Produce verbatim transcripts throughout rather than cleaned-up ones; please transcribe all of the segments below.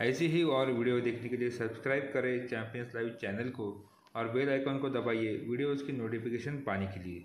ऐसी ही और वीडियो देखने के लिए सब्सक्राइब करें चैंपियंस लाइव चैनल को और बेल आइकन को दबाइए वीडियोज़ की नोटिफिकेशन पाने के लिए।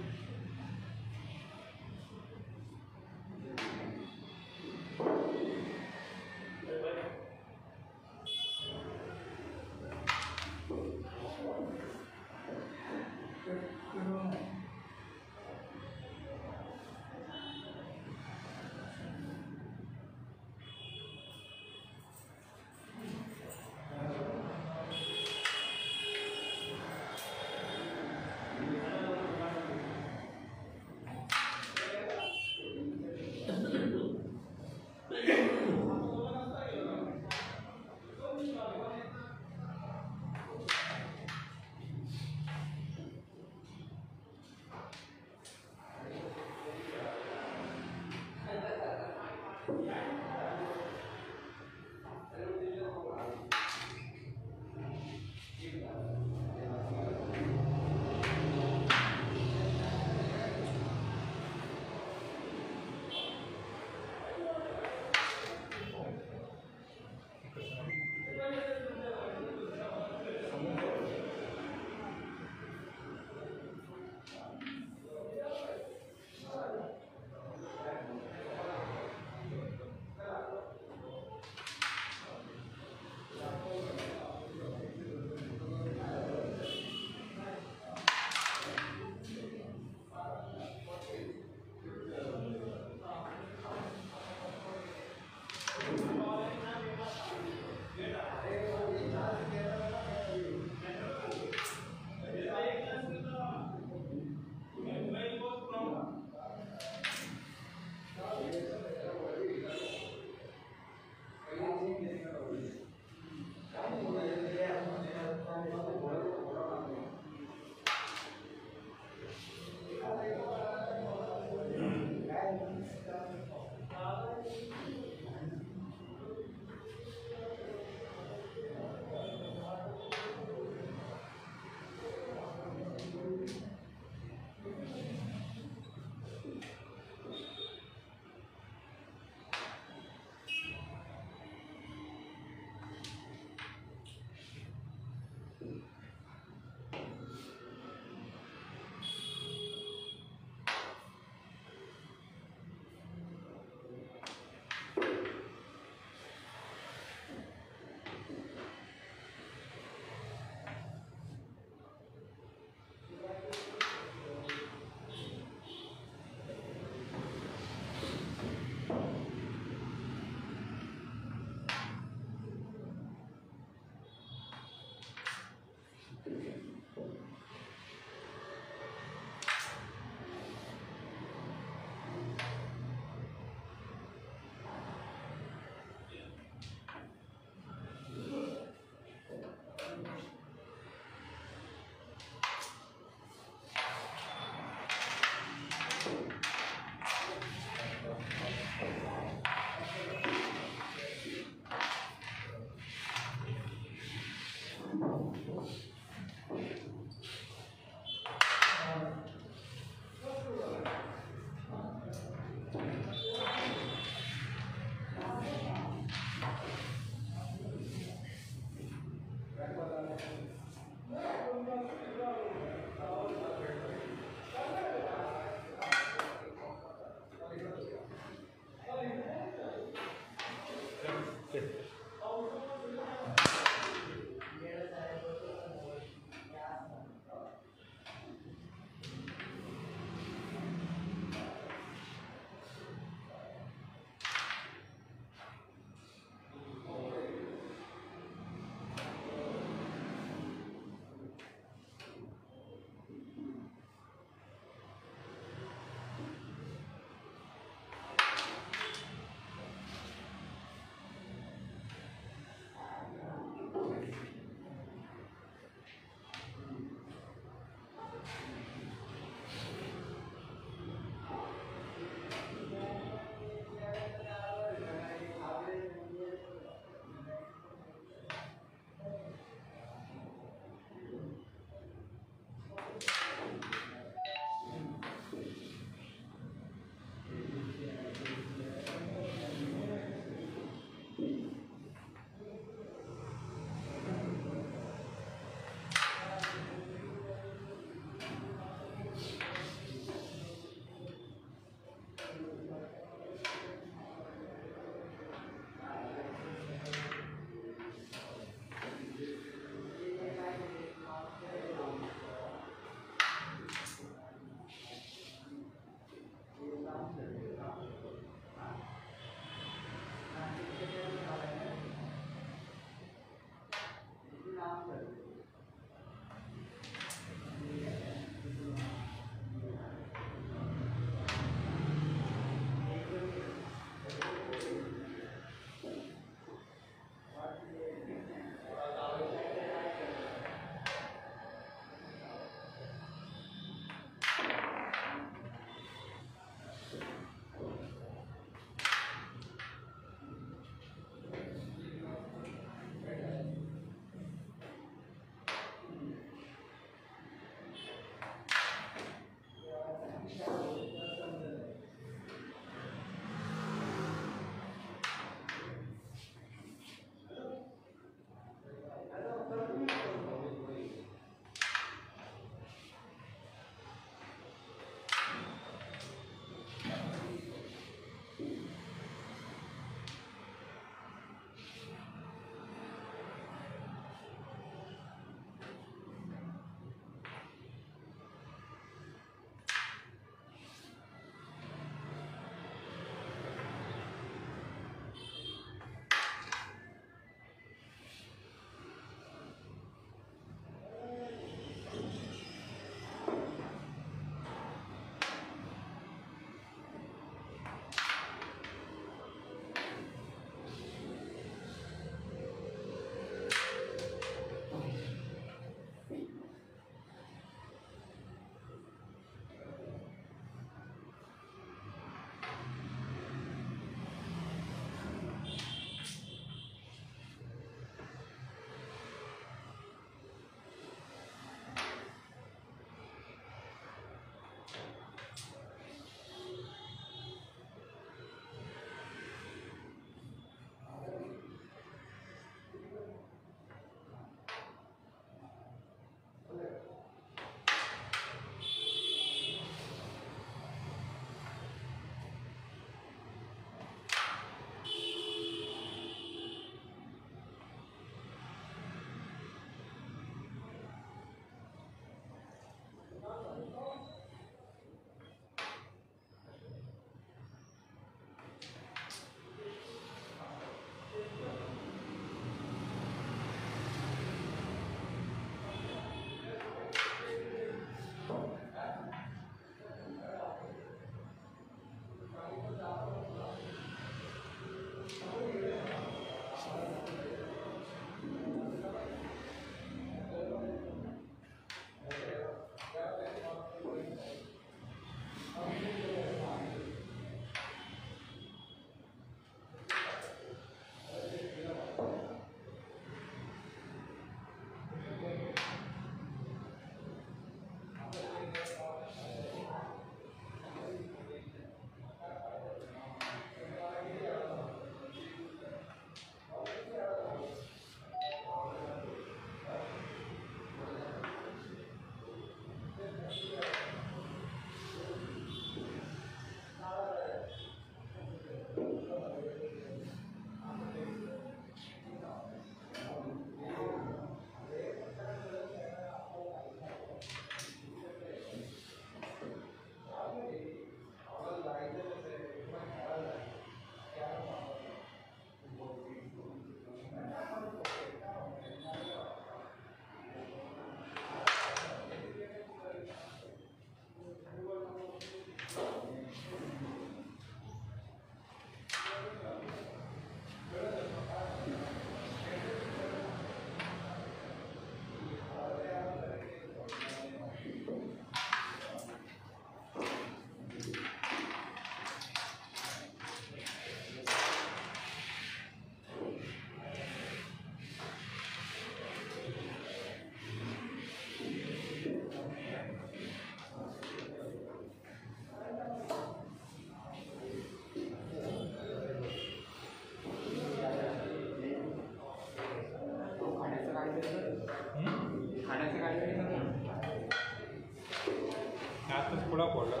थोड़ा पड़ा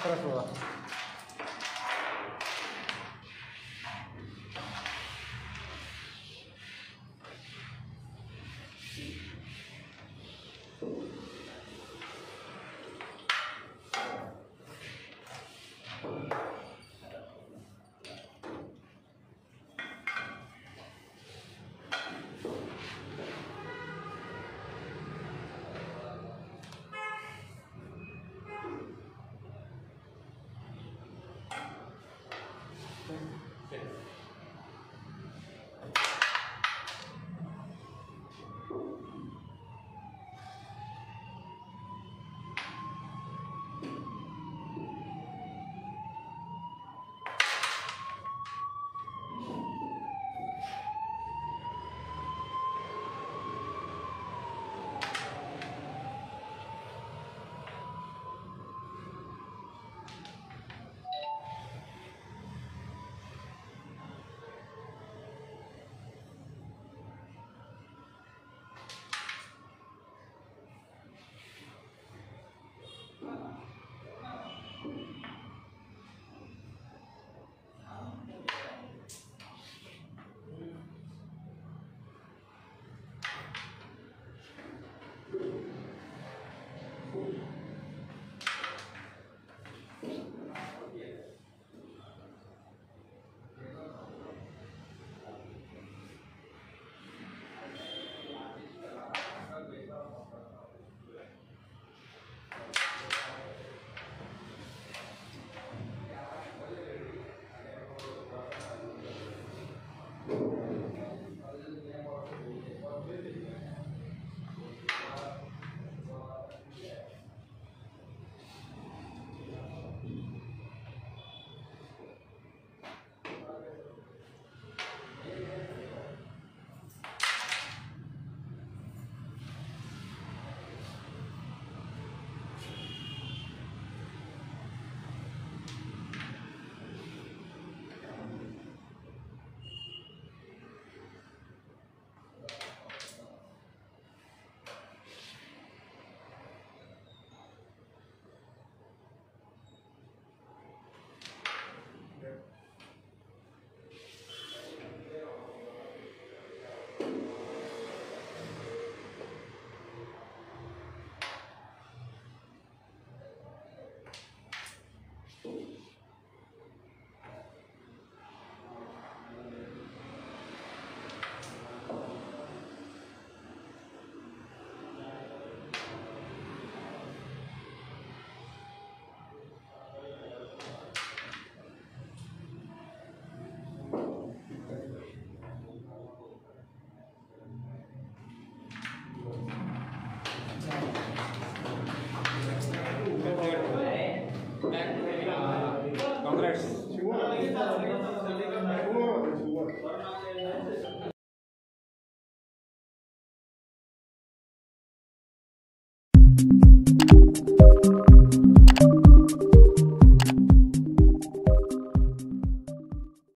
Хорошо. Thank you.